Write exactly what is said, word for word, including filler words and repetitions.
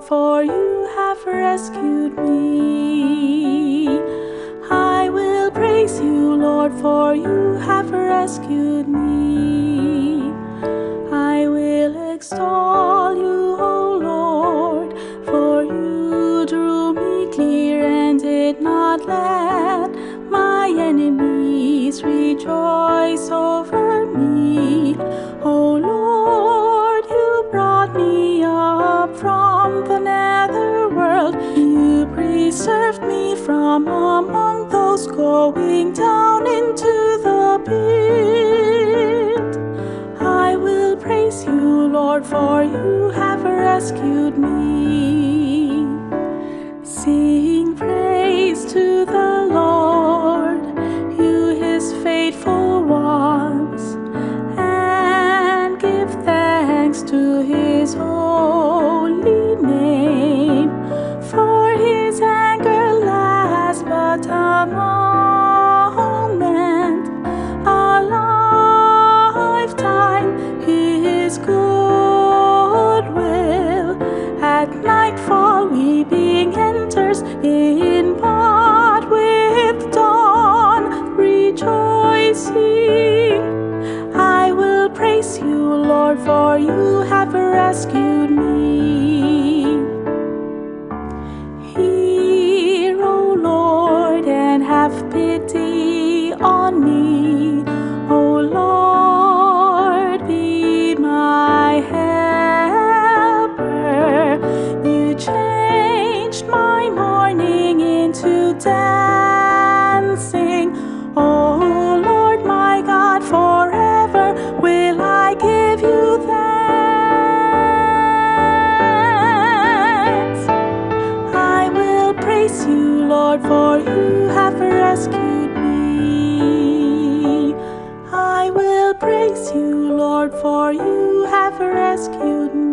Lord, for you have rescued me. I will praise you, Lord, for you have rescued me. I will extol you, O Lord, for you drew me clear and did not let my enemies rejoice over me. O Lord, you brought me up from the nether world. You preserved me from among those going down into the pit. I will praise you, Lord, for you have rescued me. Sing praise to the Lord, you his faithful ones, thanks to his holy name, for his anger lasts but a moment, a lifetime. His goodwill at nightfall weeping enters in, but with dawn rejoicing. Praise you, Lord, for you have rescued me. Hear, O Lord, and have pity on me. O Lord, be my helper. You changed my mourning into dancing. O Lord, my God, forever will I give you thanks. I will praise you, Lord, for you have rescued me. I will praise you, Lord, for you have rescued me.